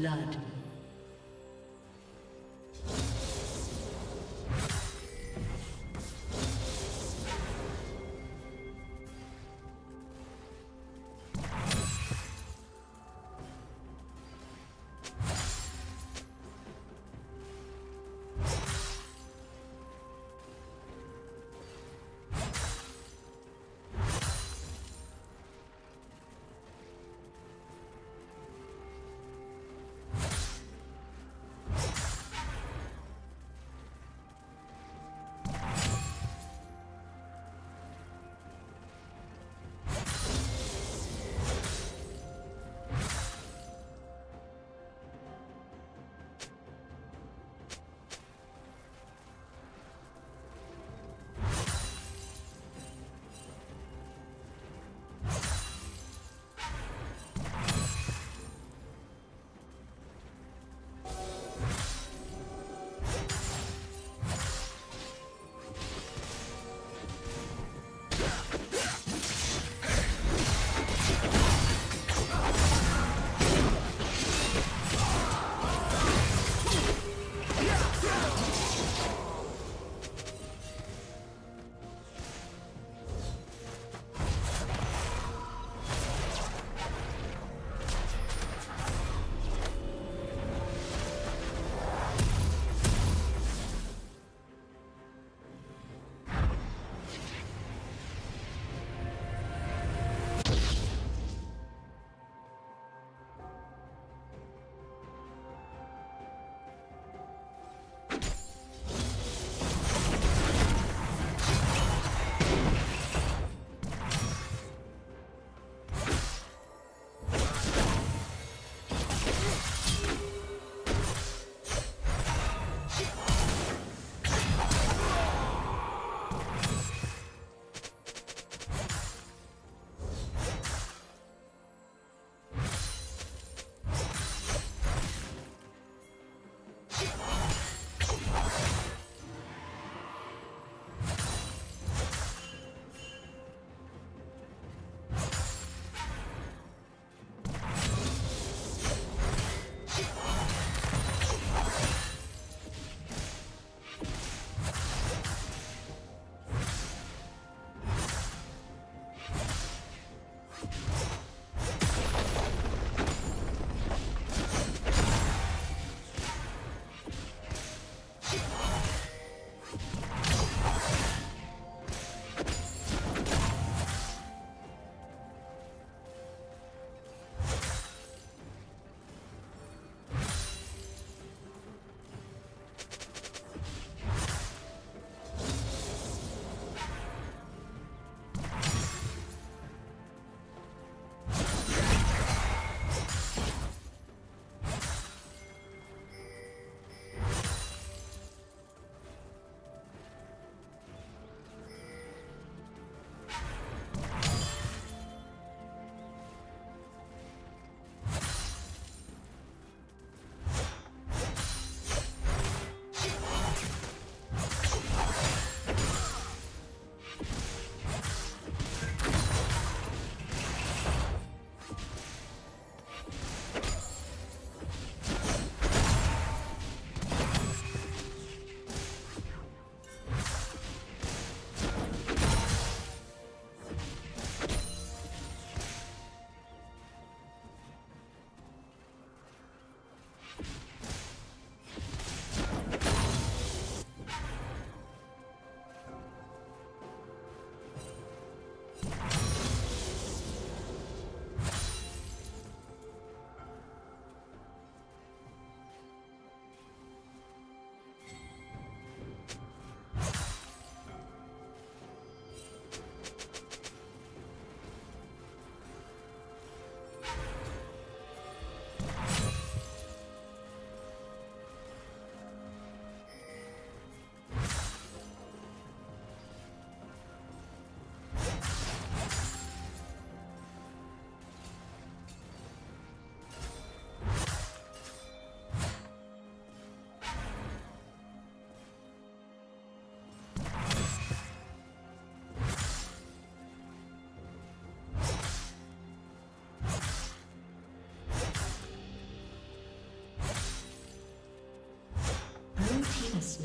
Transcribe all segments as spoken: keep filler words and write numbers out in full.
blood.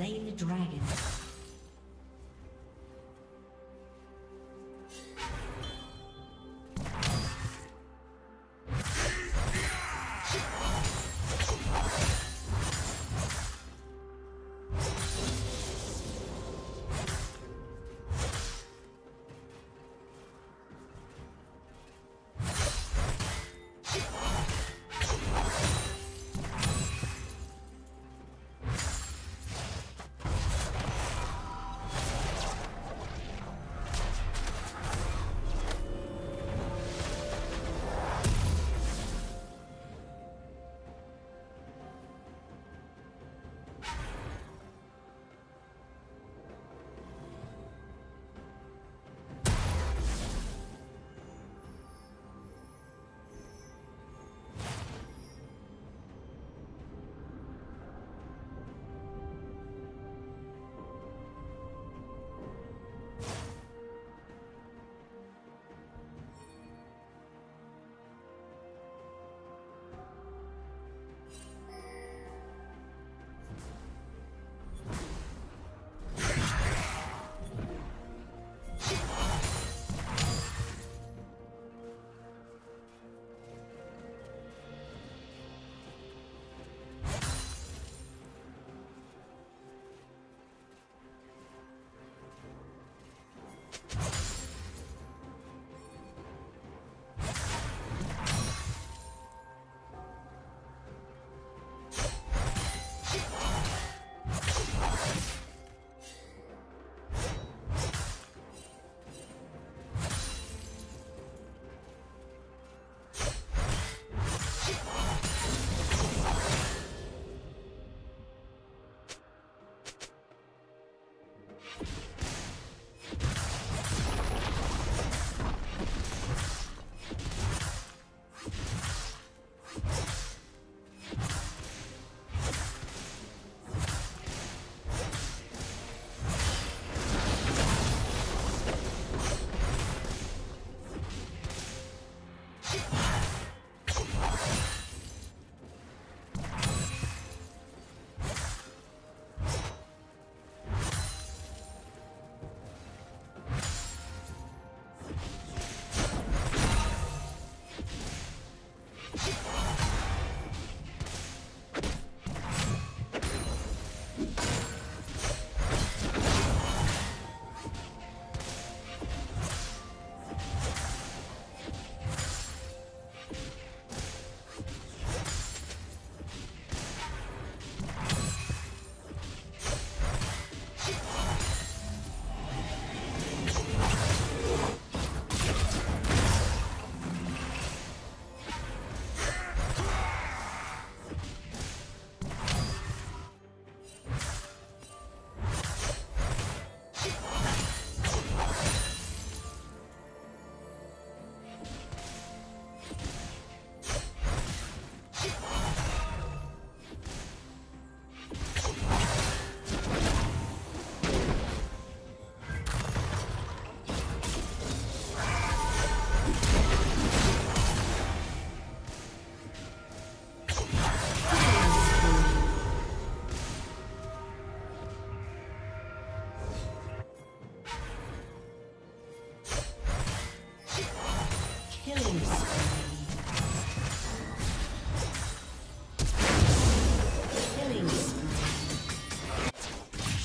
slain the dragon.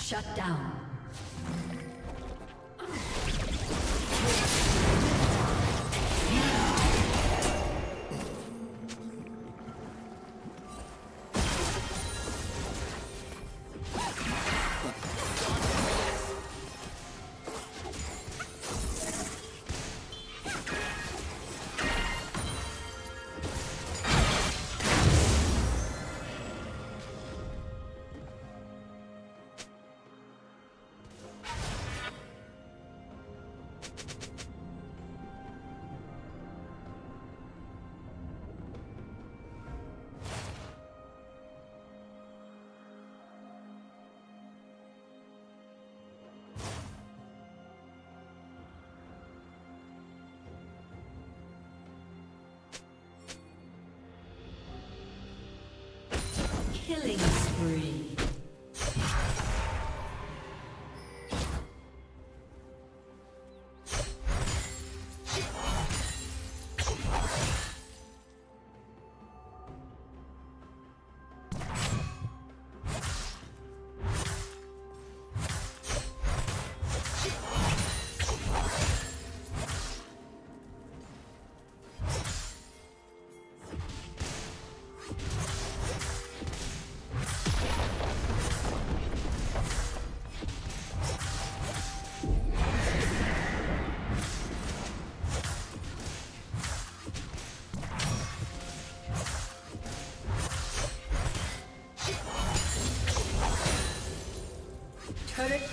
Shut down. Killing spree. Turret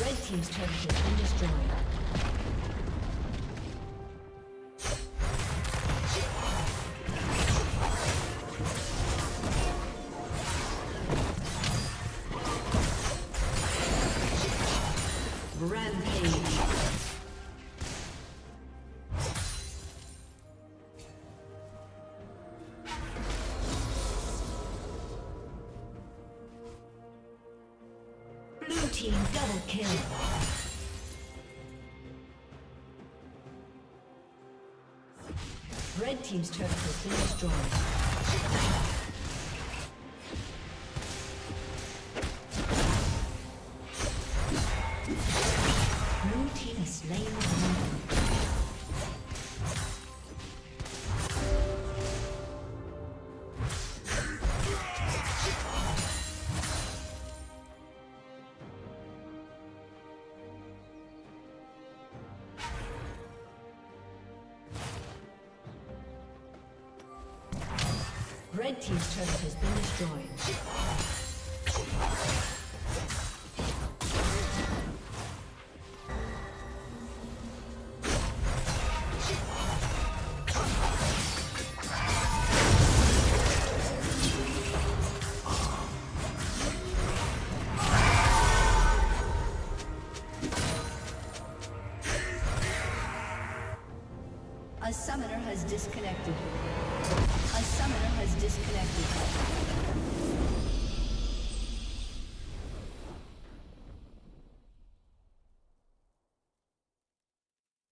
Red team's turret has been destroyed. Team double kill. Red team's turret has been destroyed. Red team's turret has been destroyed. A summoner has disconnected. A summoner has disconnected.